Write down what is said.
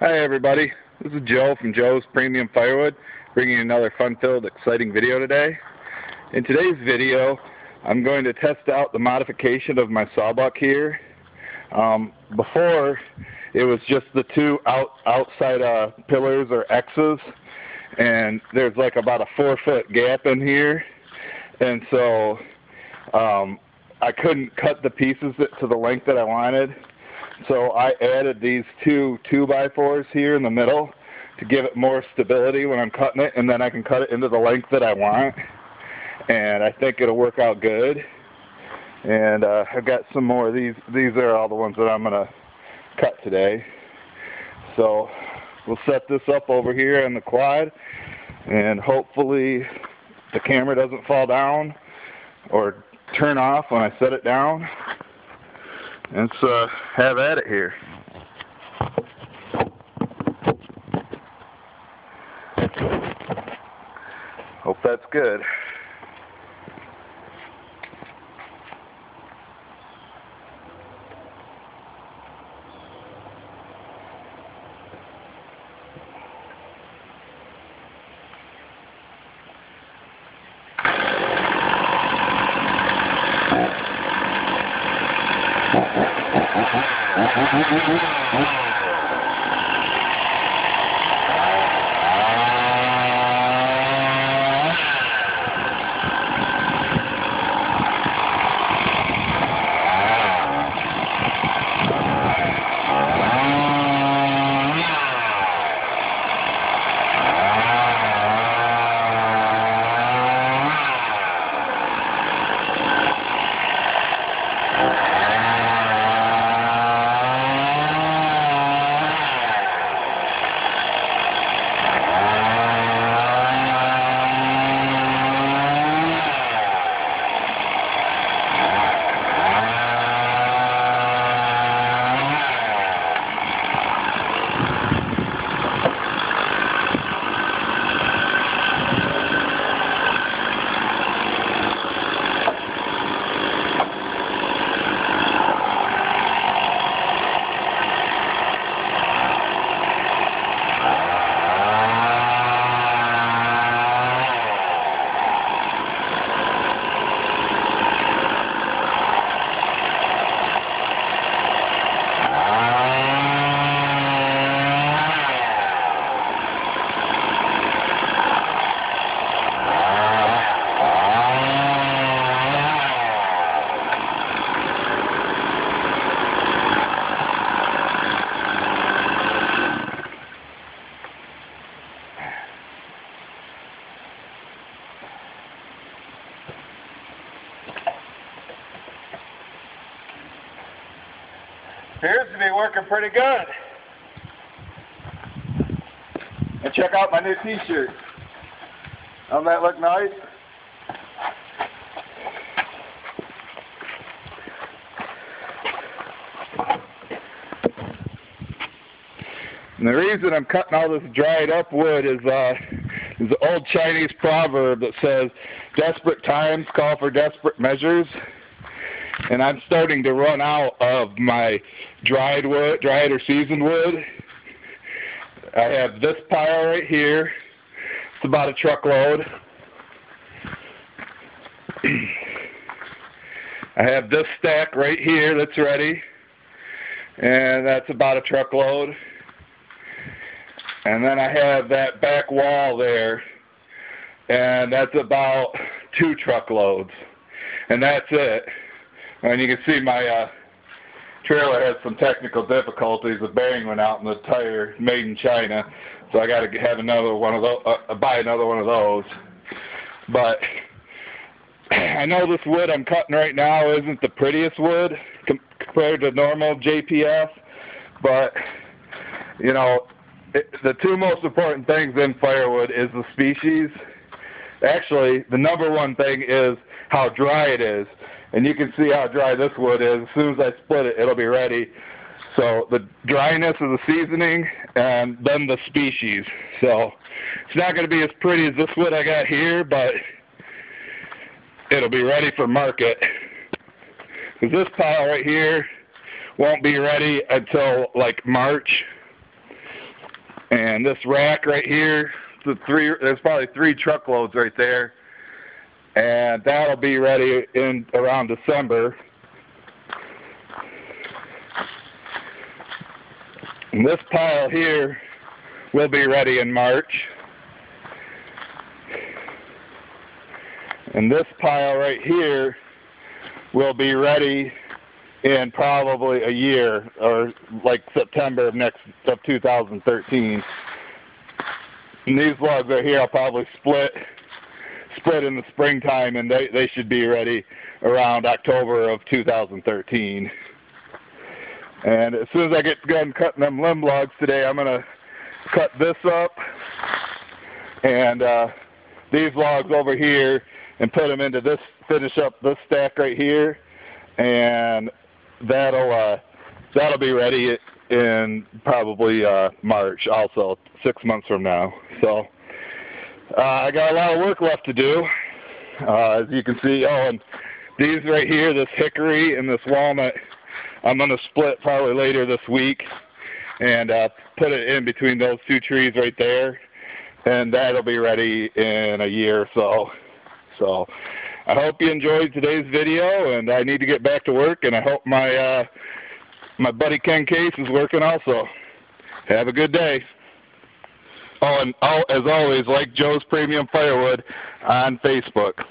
Hi everybody, this is Joe from Joe's Premium Firewood, bringing you another fun-filled, exciting video today. In today's video, I'm going to test out the modification of my sawbuck here. Before, it was just the two outside pillars or X's, and there's like about a 4-foot gap in here, and so I couldn't cut the pieces to the length that I wanted. So I added these two 2x4s here in the middle to give it more stability when I'm cutting it, and then I can cut it into the length that I want, and I think it'll work out good. And I've got some more of these. These are all the ones that I'm going to cut today. So we'll set this up over here in the quad, and hopefully the camera doesn't fall down or turn off when I set it down. Let's have at it here. Hope that's good. Appears to be working pretty good. And check out my new t-shirt. Doesn't that look nice? And the reason I'm cutting all this dried up wood is the old Chinese proverb that says, desperate times call for desperate measures. And I'm starting to run out of my dried wood, dried or seasoned wood. I have this pile right here. It's about a truckload. I have this stack right here that's ready, and that's about a truckload. And then I have that back wall there, and that's about 2 truckloads. And that's it. And you can see my trailer had some technical difficulties. The bearing went out and the tire made in China, so I got to have another one of those, buy another one of those. But I know this wood I'm cutting right now isn't the prettiest wood compared to normal JPF, but you know, the two most important things in firewood is the species. Actually, the #1 thing is how dry it is. And you can see how dry this wood is. As soon as I split it, it'll be ready. So the dryness of the seasoning, and then the species. So it's not going to be as pretty as this wood I got here, but it'll be ready for market. Because this pile right here won't be ready until like March. And this rack right here, there's probably 3 truckloads right there. And that'll be ready in around December. And this pile here will be ready in March. And this pile right here will be ready in probably a year, or like September of 2013. And these logs right here I'll probably split in the springtime, and they should be ready around October of 2013. And as soon as I get done cutting them limb logs today, I'm gonna cut this up and these logs over here and put them into this, finish up this stack right here, and that'll be ready in probably March, also 6 months from now. So I got a lot of work left to do, as you can see. Oh, and these right here, this hickory and this walnut, I'm gonna split probably later this week and put it in between those 2 trees right there, and that'll be ready in a year or so. So I hope you enjoyed today's video, and I need to get back to work, and I hope my my buddy Ken Case is working also. Have a good day. Oh, and as always, like Joe's Premium Firewood on Facebook.